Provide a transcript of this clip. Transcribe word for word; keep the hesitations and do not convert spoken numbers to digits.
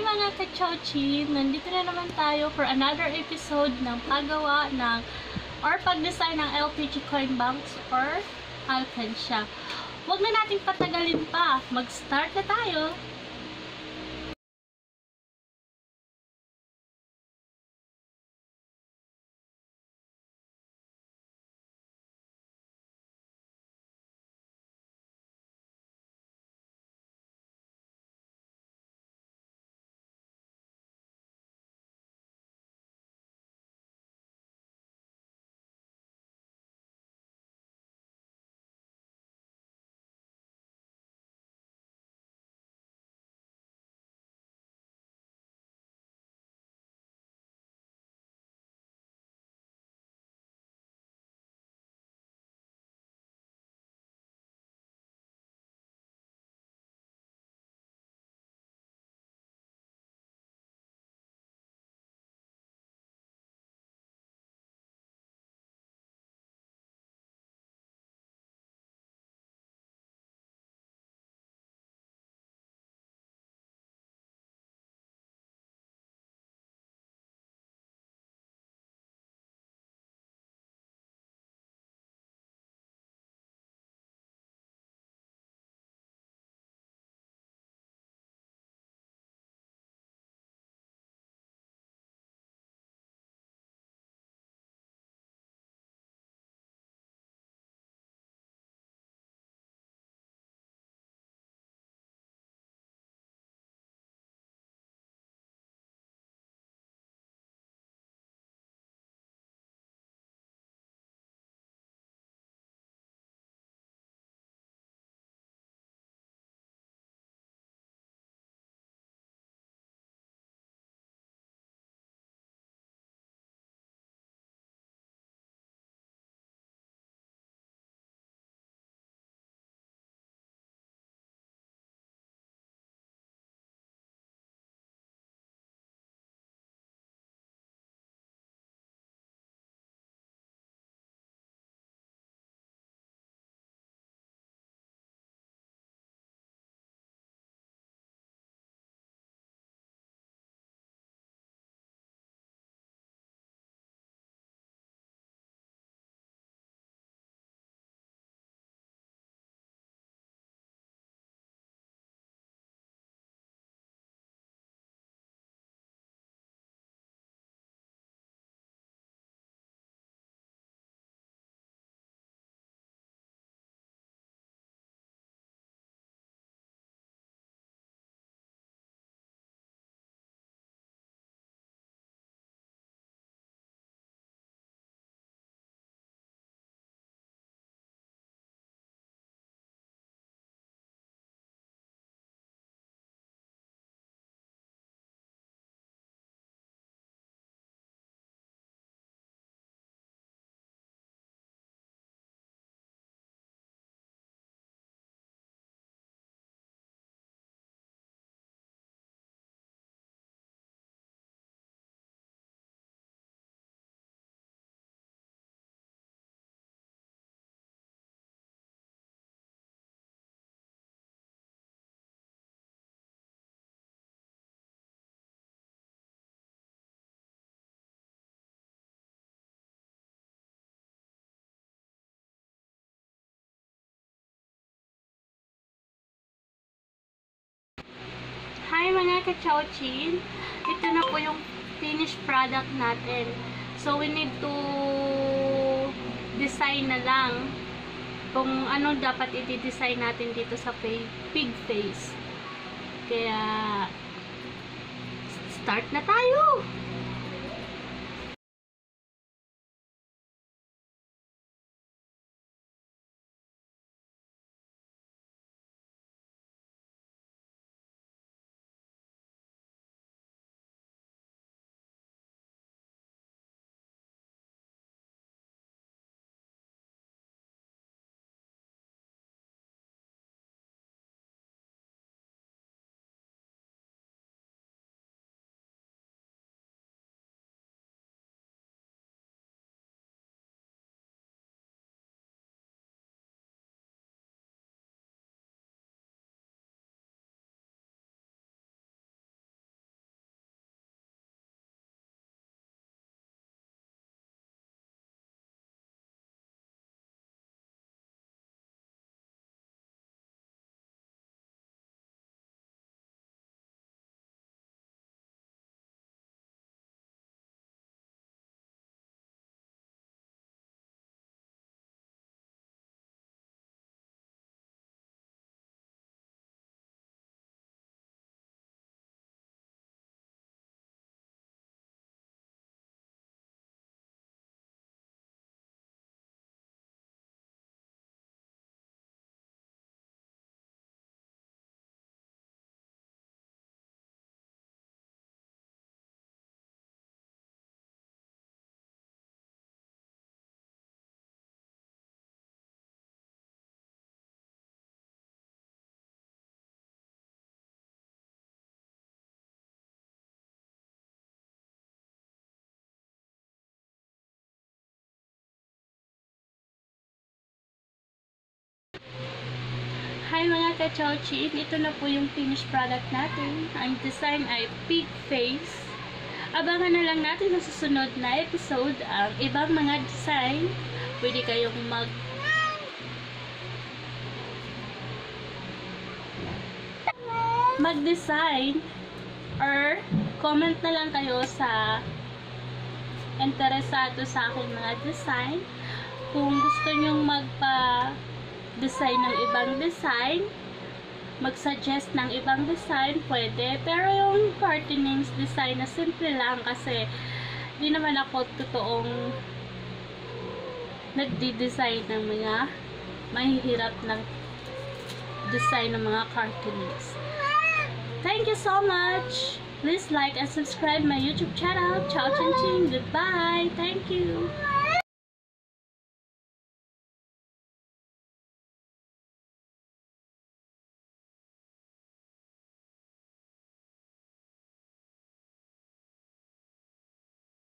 Hi mga ka-chowchin! Nandito na naman tayo for another episode ng paggawa ng or pag-design ng L P G Coinbanks or Alcansha. Huwag na natin patagalin pa. Mag-start na tayo! Hi mga ka-chowchin, ito na po yung finished product natin. So we need to design na lang kung ano dapat i-design natin dito sa pig face. Kaya start na tayo! ka-chowchin, ito na po yung finished product natin. Ang design ay pig face. Abangan na lang natin sa susunod na episode ang ibang mga design. Pwede kayong mag mag-design or comment na lang kayo sa interesado sa aking mga design. Kung gusto nyong magpa-design ng ibang design, mag-suggest ng ibang design, pwede. Pero yung party names design na simple lang kasi di naman ako totoong nagdi-design ng mga mahihirap ng design ng mga party names. Thank you so much! Please like and subscribe my YouTube channel. Ciao, chin chin. Goodbye. Thank you.